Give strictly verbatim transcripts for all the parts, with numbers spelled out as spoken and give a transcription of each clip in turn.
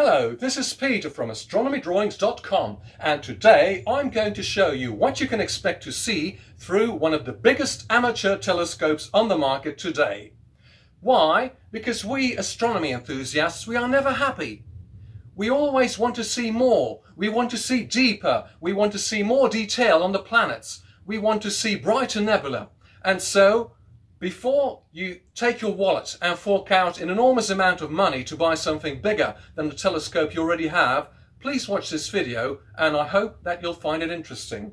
Hello, this is Peter from astronomy drawings dot com, and today I'm going to show you what you can expect to see through one of the biggest amateur telescopes on the market today. Why? Because we astronomy enthusiasts, we are never happy. We always want to see more, we want to see deeper, we want to see more detail on the planets, we want to see brighter nebula, and so before you take your wallet and fork out an enormous amount of money to buy something bigger than the telescope you already have, please watch this video and I hope that you'll find it interesting.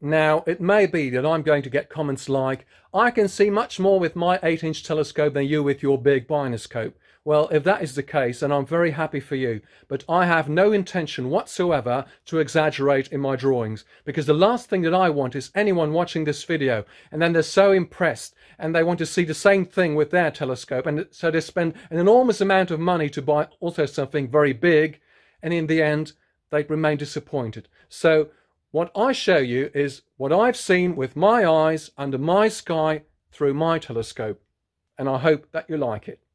Now, it may be that I'm going to get comments like, I can see much more with my eight inch telescope than you with your big binoscope. Well, if that is the case, then I'm very happy for you, but I have no intention whatsoever to exaggerate in my drawings, because the last thing that I want is anyone watching this video and then they're so impressed and they want to see the same thing with their telescope, and so they spend an enormous amount of money to buy also something very big, and in the end they remain disappointed. So what I show you is what I've seen with my eyes under my sky through my telescope, and I hope that you like it.